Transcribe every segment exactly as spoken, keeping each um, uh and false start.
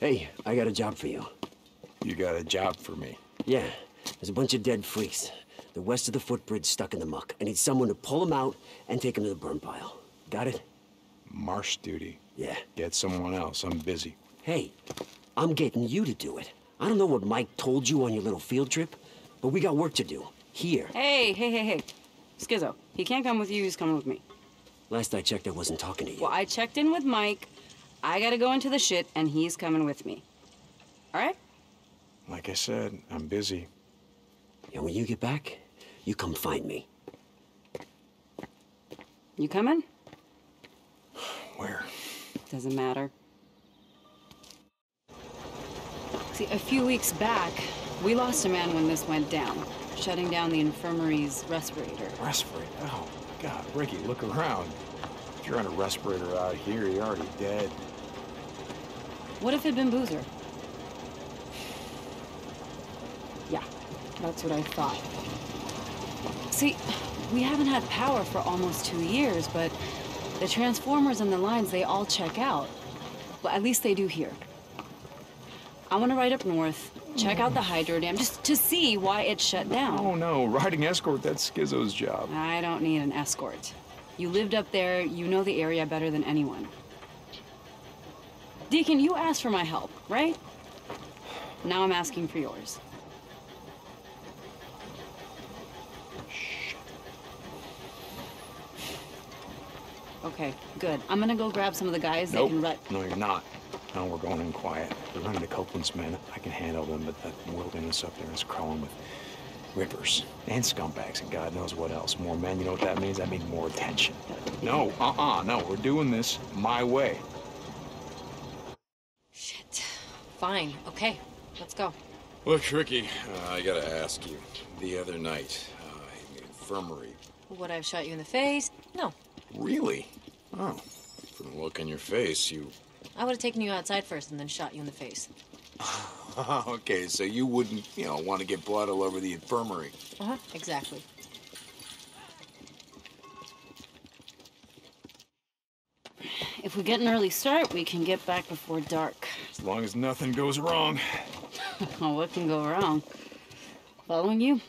Hey, I got a job for you. You got a job for me? Yeah. There's a bunch of dead freaks. They're west of the footbridge, stuck in the muck. I need someone to pull them out and take them to the burn pile. Got it? Marsh duty. Yeah. Get someone else. I'm busy. Hey, I'm getting you to do it. I don't know what Mike told you on your little field trip, but we got work to do. Here. Hey, hey, hey, hey. Skizzo, he can't come with you, he's coming with me. Last I checked, I wasn't talking to you. Well, I checked in with Mike. I gotta go into the shit, and he's coming with me. All right? Like I said, I'm busy. And when you get back, you come find me. You coming? Where? Doesn't matter. See, a few weeks back, we lost a man when this went down, shutting down the infirmary's respirator. Respirator? Oh, God, Ricky, look around. If you're on a respirator out here, you're already dead. What if it'd been Boozer? Yeah, that's what I thought. See, we haven't had power for almost two years, but the transformers and the lines, they all check out. Well, at least they do here. I want to ride up north, check out the hydro dam, just to see why it shut down. Oh no, riding escort, that's Schizo's job. I don't need an escort. You lived up there, you know the area better than anyone. Deacon, you asked for my help, right? Now I'm asking for yours. Shh. Okay, good. I'm gonna go grab some of the guys nope. that can rut- No, you're not. No, we're going in quiet. We're running to Copeland's men. I can handle them, but that wilderness up there is crawling with rippers and scumbags and God knows what else. More men, you know what that means? That means more attention. No, uh-uh, no, we're doing this my way. Shit. Fine, okay, let's go. Look, Ricky, uh, I gotta ask you. The other night, uh, in the infirmary... Would I have shot you in the face? No. Really? Oh. From the look on your face, you... I would have taken you outside first and then shot you in the face. Okay, so you wouldn't, you know, want to get blood all over the infirmary. Uh-huh, exactly. If we get an early start, we can get back before dark. As long as nothing goes wrong. Well, what can go wrong? Following you?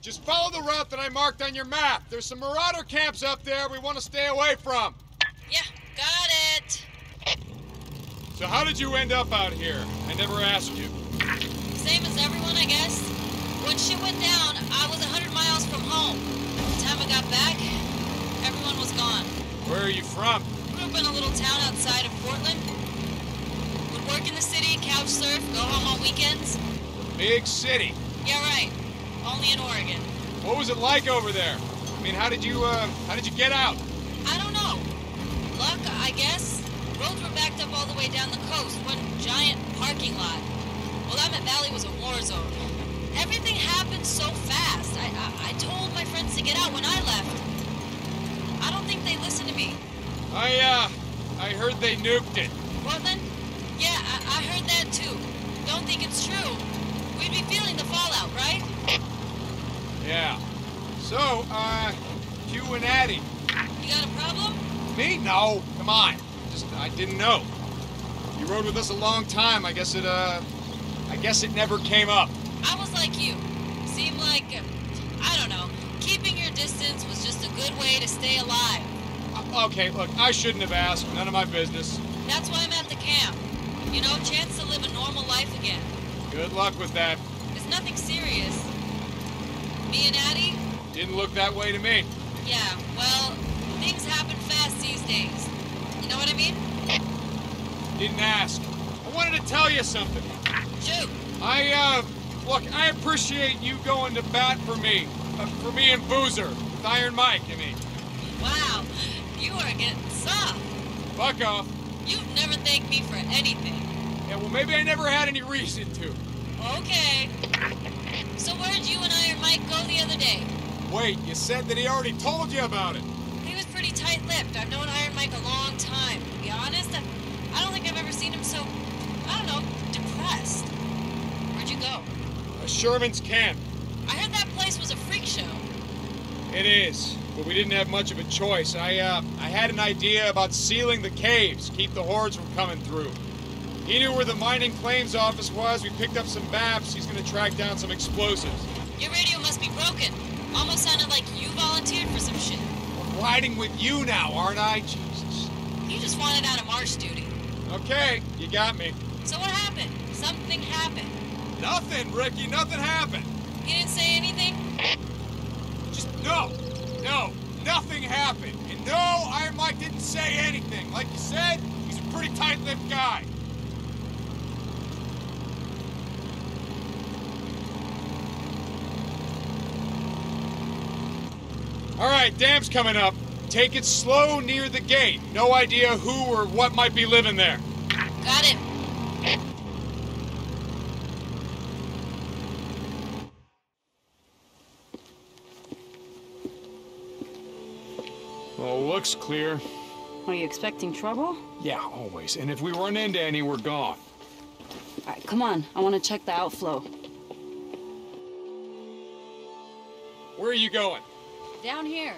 Just follow the route that I marked on your map. There's some marauder camps up there we want to stay away from. Yeah, got it. So how did you end up out here? I never asked you. Same as everyone, I guess. When shit went down, I was a hundred miles from home. By the time I got back, everyone was gone. Where are you from? Grew up in a little town outside of Portland. Would work in the city, couch surf, go home on weekends. Big city. Yeah, right. Only in Oregon. What was it like over there? I mean, how did you, uh, how did you get out? I don't know. Luck, I guess. Roads were backed up all the way down the coast. One giant parking lot. Willamette Valley was a war zone. Everything happened so fast. I, I, I told my friends to get out when I left. I don't think they listened to me. I, uh, I heard they nuked it. Portland? Yeah, I, I heard that too. Don't think it's true. We'd be feeling the fallout, right? Yeah. So, uh, you and Addie. You got a problem? Me? No. Come on. Just, I didn't know. You rode with us a long time. I guess it, uh, I guess it never came up. I was like you. Seemed like, uh, I don't know, keeping your distance was just a good way to stay alive. Uh, okay, look, I shouldn't have asked. None of my business. That's why I'm at the camp. You know, chance to live a normal life again. Good luck with that. It's nothing serious. Me and Addie? Didn't look that way to me. Yeah, well, things happen fast these days. You know what I mean? Didn't ask. I wanted to tell you something. Shoot. I, uh, look, I appreciate you going to bat for me. Uh, for me and Boozer. With Iron Mike, I mean. Wow, you are getting soft. Fuck off. You've never thanked me for anything. Yeah, well, maybe I never had any reason to. Okay. So where'd you and Iron Mike go the other day? Wait, you said that he already told you about it. He was pretty tight-lipped. I've known Iron Mike a long time. To be honest, I don't think I've ever seen him so, I don't know, depressed. Where'd you go? A Sherman's camp. I heard that place was a freak show. It is, but we didn't have much of a choice. I, uh, I I had an idea about sealing the caves, keep the hordes from coming through. He knew where the mining claims office was. We picked up some maps. He's gonna track down some explosives. Your radio must be broken. Almost sounded like you volunteered for some shit. I'm riding with you now, aren't I? Jesus. You just wanted out of march duty. Okay, you got me. So what happened? Something happened. Nothing, Ricky. Nothing happened. You didn't say anything? Just no. No. Nothing happened. And no, Iron Mike didn't say anything. Like you said, he's a pretty tight-lipped guy. All right, dam's coming up. Take it slow near the gate. No idea who or what might be living there. Got it. Well, looks clear. Are you expecting trouble? Yeah, always. And if we run into any, we're gone. All right, come on. I want to check the outflow. Where are you going? Down here.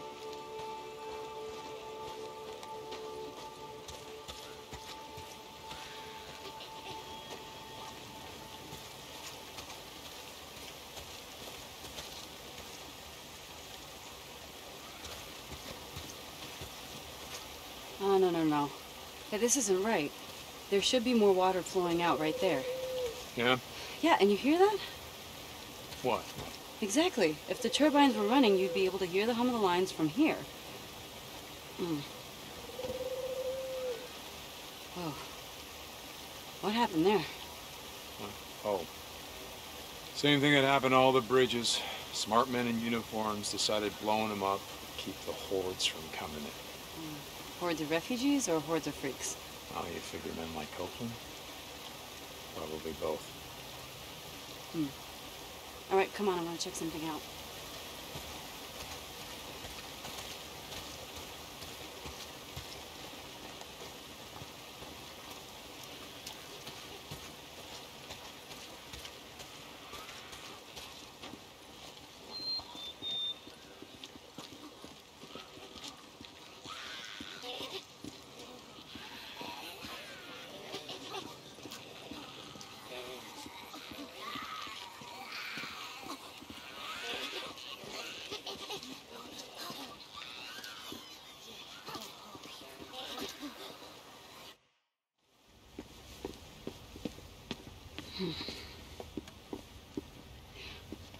Oh, no, no, no. Hey, this isn't right. There should be more water flowing out right there. Yeah? Yeah, and you hear that? What? Exactly. If the turbines were running, you'd be able to hear the hum of the lines from here. Mm. Whoa. What happened there? Oh. Same thing that happened to all the bridges. Smart men in uniforms decided blowing them up would keep the hordes from coming in. Mm. Hordes of refugees or hordes of freaks? Oh, you figure men like Copeland? Probably both. Hmm. All right, come on, I want to check something out.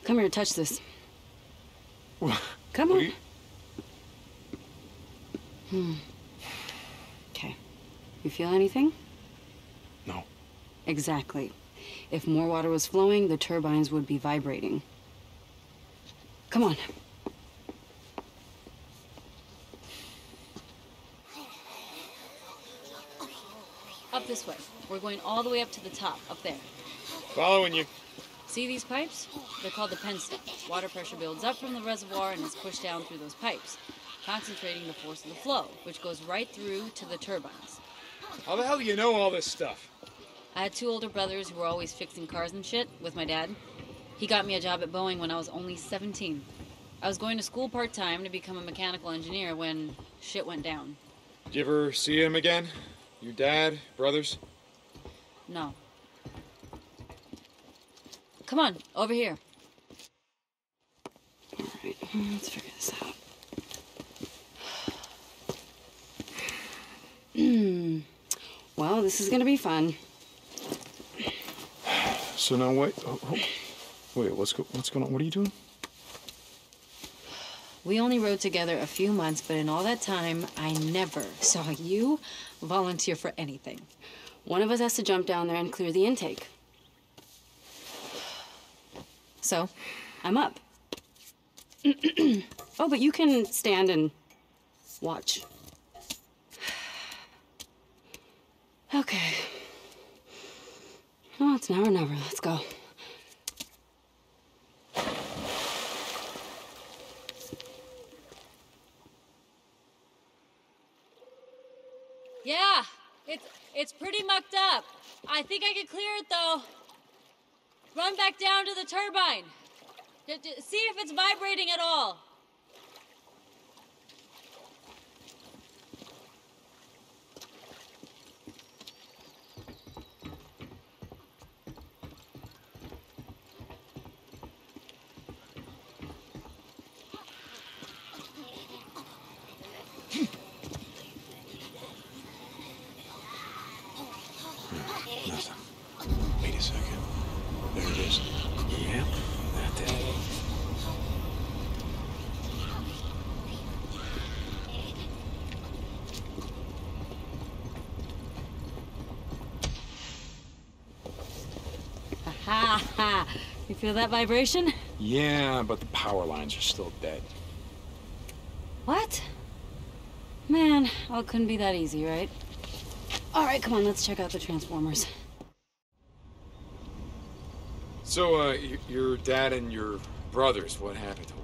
Come here, touch this. What? Come on. You... Hmm. Okay. You feel anything? No. Exactly. If more water was flowing, the turbines would be vibrating. Come on. Up this way. We're going all the way up to the top, up there. Following you. See these pipes? They're called the penstocks. Water pressure builds up from the reservoir and is pushed down through those pipes, concentrating the force of the flow, which goes right through to the turbines. How the hell do you know all this stuff? I had two older brothers who were always fixing cars and shit with my dad. He got me a job at Boeing when I was only seventeen. I was going to school part-time to become a mechanical engineer when shit went down. Did you ever see him again? Your dad, brothers? No. Come on, over here. All right, let's figure this out. Well, this is gonna be fun. So now wait, oh, oh. wait, what's go, what's going on? What are you doing? We only rode together a few months, but in all that time, I never saw you volunteer for anything. One of us has to jump down there and clear the intake. So, I'm up. Oh, but you can stand and watch. Okay. Well, it's now or never. Let's go. Yeah, it's it's pretty mucked up. I think I can clear it though. Run back down to the turbine. D d see if it's vibrating at all. Ha ha! You feel that vibration? Yeah, but the power lines are still dead. What? Man, oh, it couldn't be that easy, right? All right, come on, let's check out the transformers. So, uh, your dad and your brothers, what happened to them?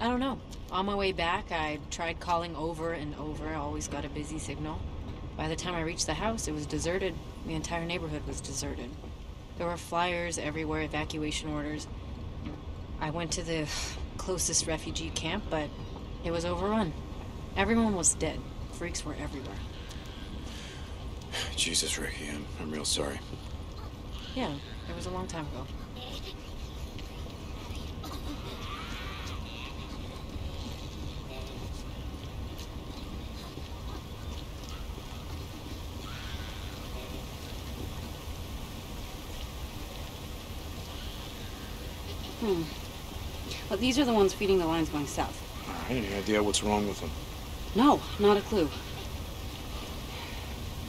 I don't know. On my way back, I tried calling over and over. I always got a busy signal. By the time I reached the house, it was deserted. The entire neighborhood was deserted. There were flyers everywhere, evacuation orders. I went to the closest refugee camp, but it was overrun. Everyone was dead. Freaks were everywhere. Jesus, Ricky, I'm, I'm real sorry. Yeah, it was a long time ago. Hmm. Well, these are the ones feeding the lines going south. All right, any idea what's wrong with them? No, not a clue.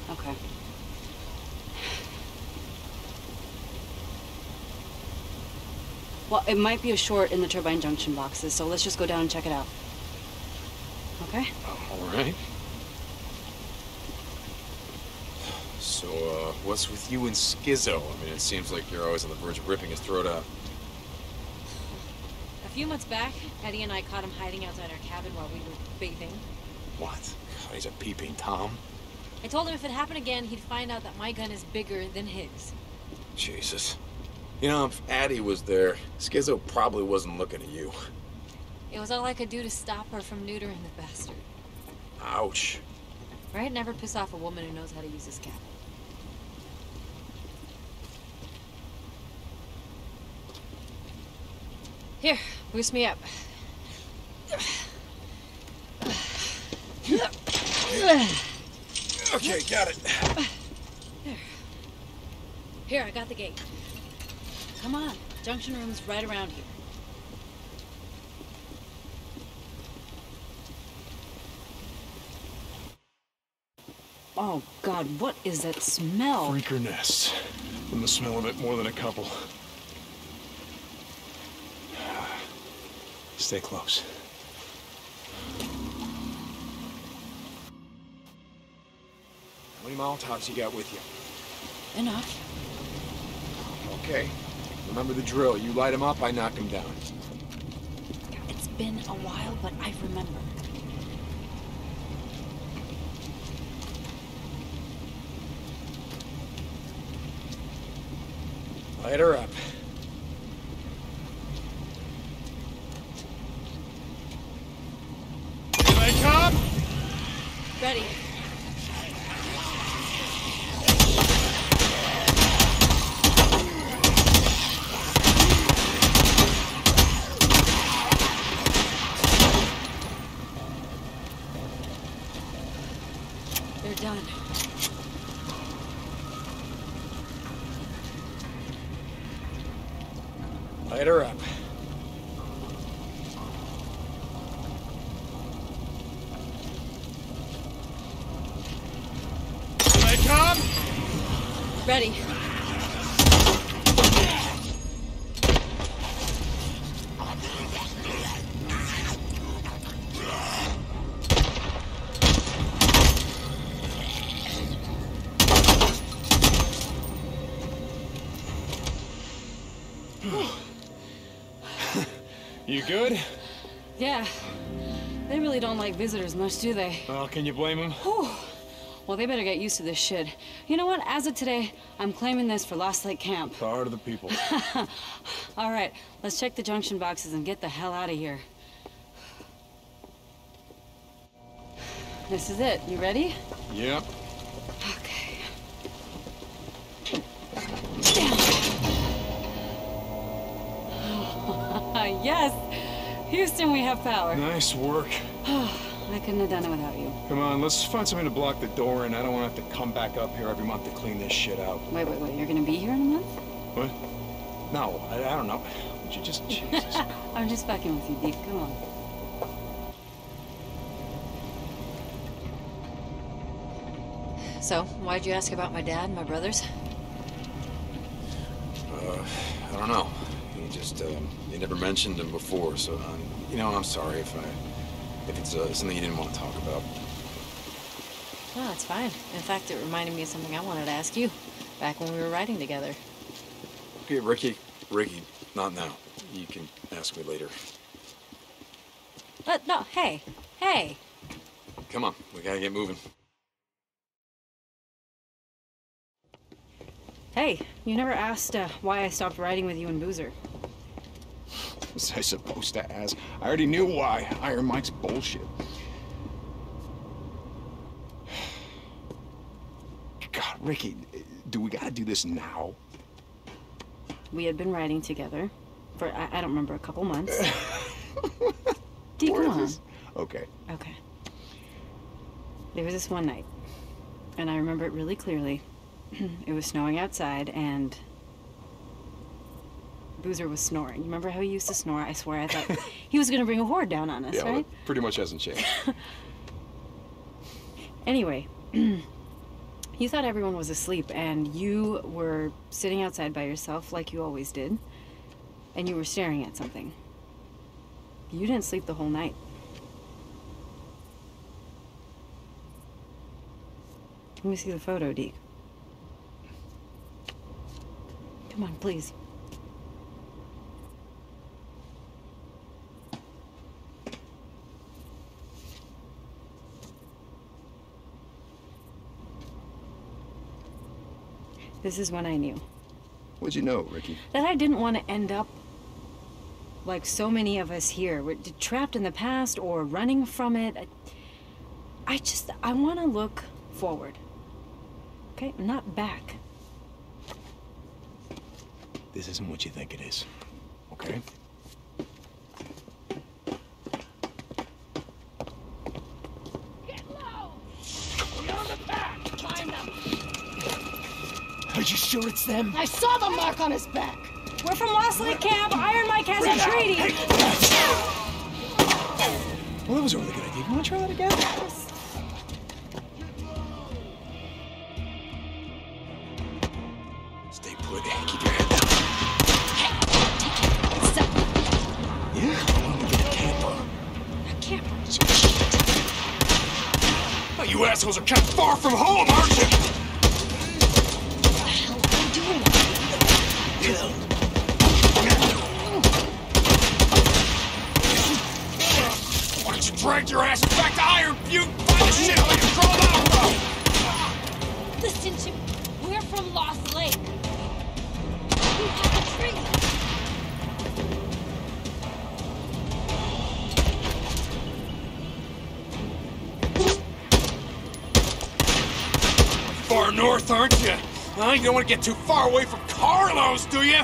Okay. Well, it might be a short in the turbine junction boxes, so let's just go down and check it out. Okay? All right. So, uh, what's with you and Skizzo? I mean, it seems like you're always on the verge of ripping his throat out. A few months back, Addie and I caught him hiding outside our cabin while we were bathing. What? God, he's a peeping Tom. I told him if it happened again, he'd find out that my gun is bigger than his. Jesus. You know, if Addie was there, Skizzo probably wasn't looking at you. It was all I could do to stop her from neutering the bastard. Ouch. Right? Never piss off a woman who knows how to use this cabin. Here, boost me up. Okay, got it. There. Here, I got the gate. Come on, junction room's right around here. Oh God, what is that smell? Freaker nests. And the smell of it more than a couple. Stay close. How many Molotovs you got with you? Enough. Okay. Remember the drill. You light him up, I knock him down. It's been a while, but I remember. Light her up. Can I come? Ready. Light her up. Can I come? Ready. You good? Yeah. They really don't like visitors much, do they? Well, can you blame them? Whew. Well, they better get used to this shit. You know what? As of today, I'm claiming this for Lost Lake Camp. The heart of the people. All right, let's check the junction boxes and get the hell out of here. This is it. You ready? Yep. Okay. Yes! Houston, we have power. Nice work. I couldn't have done it without you. Come on, let's find something to block the door, and I don't want to have to come back up here every month to clean this shit out. Wait, wait, wait. You're going to be here in a month? What? No, I, I don't know. Would you just... Jesus. I'm just fucking with you, Deep. Come on. So, why'd you ask about my dad and my brothers? Uh, I don't know. You just, uh, you never mentioned him before, so, I'm, you know, I'm sorry if I, if it's uh, something you didn't want to talk about. No, it's fine. In fact, it reminded me of something I wanted to ask you back when we were riding together. Okay, Ricky, Ricky, not now. You can ask me later. But no, hey, hey. Come on, we gotta get moving. Hey, you never asked uh, why I stopped riding with you and Boozer. Was I supposed to ask? I already knew why. Iron Mike's bullshit. God, Ricky, do we gotta do this now? We had been riding together for, I, I don't remember, a couple months. D, come on. Okay. Okay. There was this one night, and I remember it really clearly. It was snowing outside, and Boozer was snoring. You remember how he used to snore? I swear I thought he was going to bring a horde down on us, yeah, right? Yeah, well, pretty much hasn't changed. Anyway, you thought everyone was asleep, and you were sitting outside by yourself like you always did, and you were staring at something. You didn't sleep the whole night. Let me see the photo, Deke. Come on, please. This is when I knew. What'd you know, Ricky? That I didn't want to end up like so many of us here. We're trapped in the past or running from it. I, I just, I want to look forward. Okay? Not back. This isn't what you think it is, okay? Get low! You're on the back! Find them! Are you sure it's them? I saw the mark on his back! We're from Lost Lake Camp! Iron Mike has a treaty! Hey. Well, that was a really good idea. You wanna try that again? Yes. Stay put. Keep your head down. You assholes are kind of far from home, aren't you? What the hell are you doing? Why don't you drag your ass back to Iron Butte and find the shit where you crawled out from? Listen to me. We're from Lost Lake. We have a treaty. Far north, aren't you? Huh? You don't want to get too far away from Carlos, do you?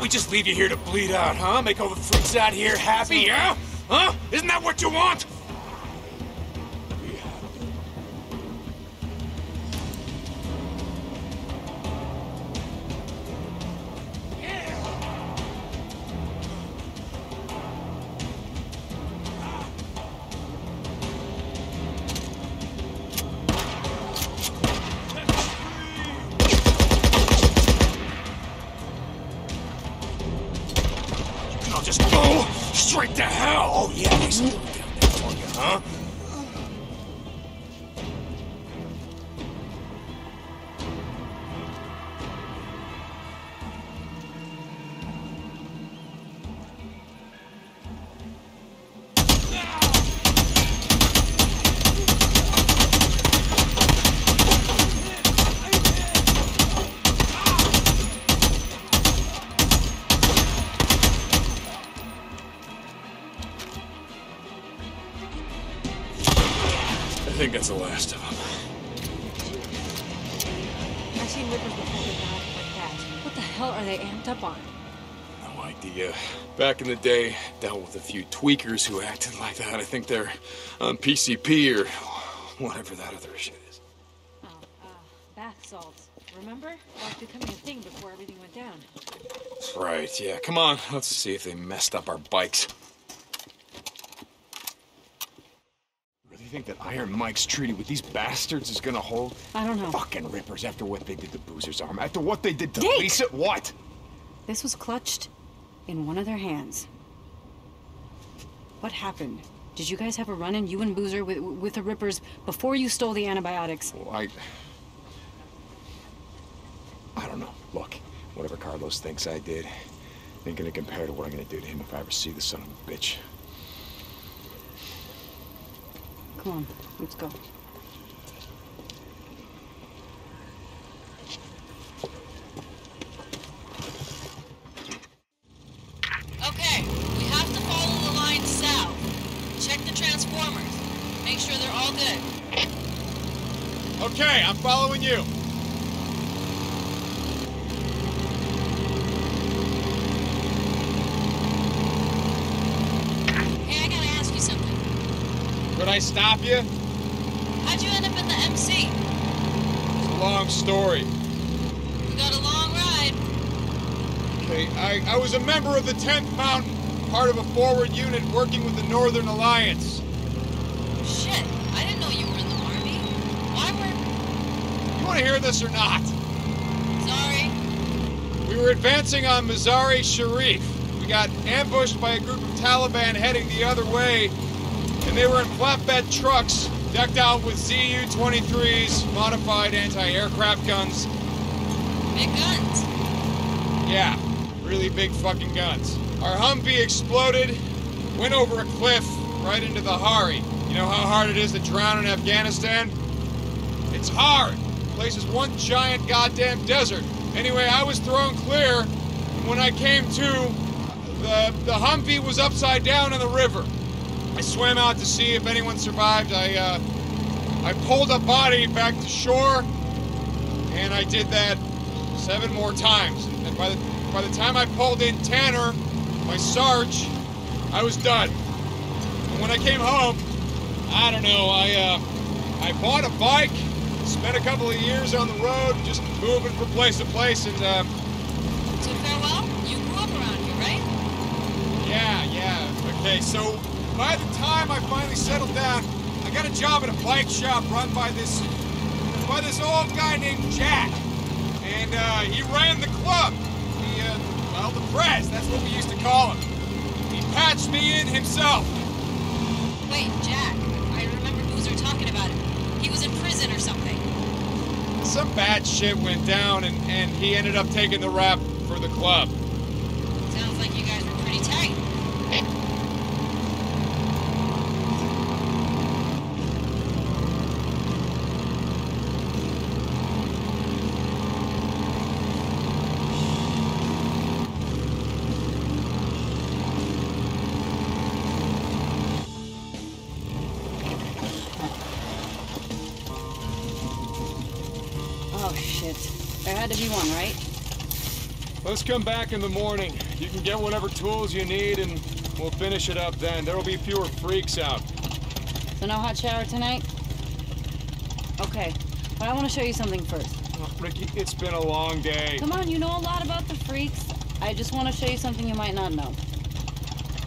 We just leave you here to bleed out, huh? Make all the freaks out here happy, yeah? Huh? Isn't that what you want? Just go straight to hell! Oh yeah, he's going down that far. think that's the last of them. I've seen Rippers before they died like that. What the hell are they amped up on? No idea. Back in the day, dealt with a few tweakers who acted like that. I think they're on P C P or whatever that other shit is. Oh, uh, bath salts. Remember? That was becoming a thing before everything went down. Right, yeah. Come on, let's see if they messed up our bikes. Really think that Iron Mike's treaty with these bastards is gonna hold? I don't know. Fucking Rippers, after what they did to Boozer's arm, after what they did to Dick! Lisa, what? This was clutched in one of their hands. What happened? Did you guys have a run-in, you and Boozer, with, with the Rippers before you stole the antibiotics? Well, I... I don't know. Look, whatever Carlos thinks I did, ain't gonna compare to what I'm gonna do to him if I ever see the son of a bitch. Come on, let's go. Okay, we have to follow the line south. Check the transformers. Make sure they're all good. Okay, I'm following you. Could I stop you? How'd you end up in the M C? It's a long story. You got a long ride. Okay, I, I was a member of the tenth Mountain, part of a forward unit working with the Northern Alliance. Shit, I didn't know you were in the Army. Why were... You want to hear this or not? Sorry. We were advancing on Mazar-e-Sharif. We got ambushed by a group of Taliban heading the other way. And they were in flatbed trucks, decked out with Z U twenty-threes, modified anti-aircraft guns. Big guns. Yeah, really big fucking guns. Our Humvee exploded, went over a cliff, right into the Hari. You know how hard it is to drown in Afghanistan? It's hard. The place is one giant goddamn desert. Anyway, I was thrown clear, and when I came to, the, the Humvee was upside down in the river. I swam out to see if anyone survived. I, uh, I pulled a body back to shore, and I did that seven more times. And by the, by the time I pulled in Tanner, my Sarge, I was done. And when I came home, I don't know, I, uh, I bought a bike, spent a couple of years on the road, just moving from place to place, and, uh... So farewell? You grew up around here, right? Yeah, yeah. Okay, so... By the time I finally settled down, I got a job at a bike shop run by this by this old guy named Jack. And uh, he ran the club. He, uh, well, the press, that's what we used to call him. He patched me in himself. Wait, Jack, I remember Boozer talking about him. He was in prison or something. Some bad shit went down, and, and he ended up taking the rap for the club. Sounds like you guys were pretty tight. Let's come back in the morning. You can get whatever tools you need and we'll finish it up then. There'll be fewer freaks out. So no hot shower tonight? Okay, but I want to show you something first. Oh, Ricky, it's been a long day. Come on, you know a lot about the freaks. I just want to show you something you might not know.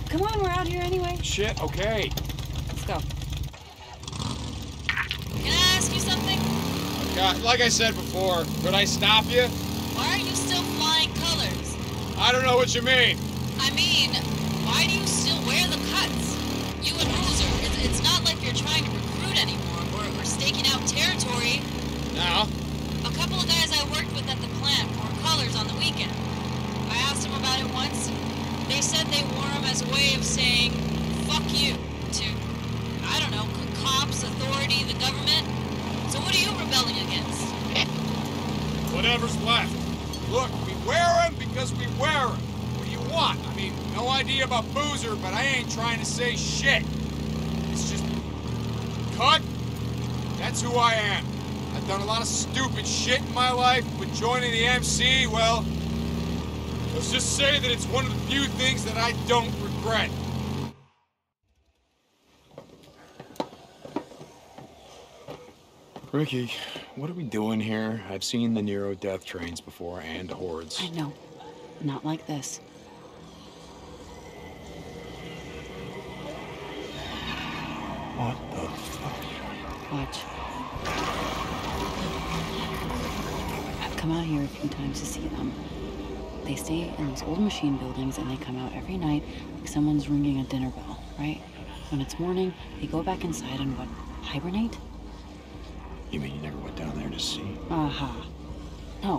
Come on, we're out here anyway. Shit, okay. Let's go. Can I ask you something? God, like I said before, could I stop you? Why are you still flying colors? I don't know what you mean. I mean, why do you still wear the cuts? You and Boozer, it's, it's not like you're trying to recruit anymore or, or staking out territory. No. A couple of guys I worked with at the plant wore colors on the weekend. I asked them about it once. They said they wore them as a way of saying, fuck you, to, I don't know, cops, authority, the government. So what are you rebelling against? Whatever's left. Look, we wear them because we wear them. What do you want? I mean, no idea about Boozer, but I ain't trying to say shit. It's just... cut, That's who I am. I've done a lot of stupid shit in my life, but joining the M C, well, let's just say that it's one of the few things that I don't regret. Ricky, what are we doing here? I've seen the Nero death trains before, and hordes. I know. Not like this. What the fuck? Watch. I've come out here a few times to see them. They stay in those old machine buildings, and they come out every night like someone's ringing a dinner bell, right? When it's morning, they go back inside and, what, hibernate? You mean you never went down there to see? Aha. Uh-huh. No.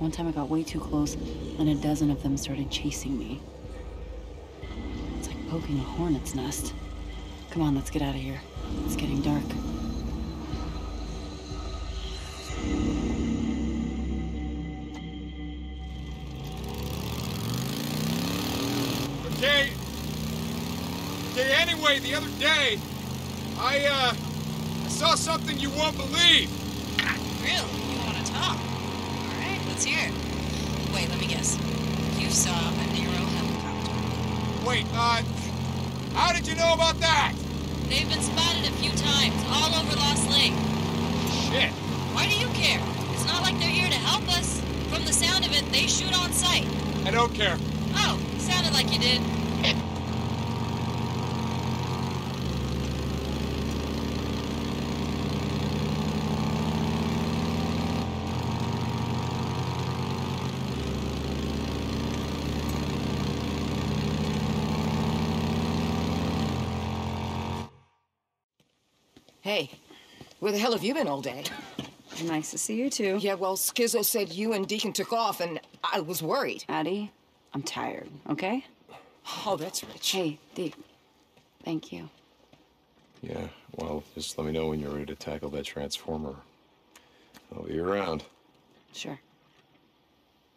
One time I got way too close, and a dozen of them started chasing me. It's like poking a hornet's nest. Come on, let's get out of here. It's getting dark. Okay. Okay, anyway, the other day, I, uh, I saw something you won't believe. Really? You want to talk? All right, let's hear it. Wait, let me guess. You saw a Nero helicopter. Wait, uh... how did you know about that? They've been spotted a few times, all over Lost Lake. Shit. Why do you care? It's not like they're here to help us. From the sound of it, they shoot on sight. I don't care. Oh, sounded like you did. Hey, where the hell have you been all day? Nice to see you, too. Yeah, well, Skizzo said you and Deacon took off, and I was worried. Addie, I'm tired, okay? Oh, that's rich. Hey, Dee, thank you. Yeah, well, just let me know when you're ready to tackle that transformer. I'll be around. Sure.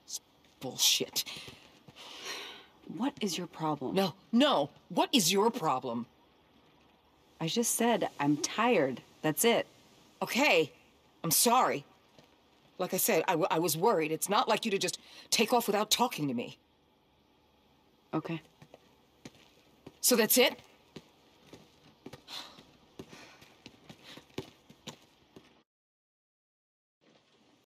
It's bullshit. What is your problem? No, no, what is your problem? I just said I'm tired. That's it. Okay. I'm sorry. Like I said, I, w I was worried. It's not like you to just take off without talking to me. Okay. So that's it?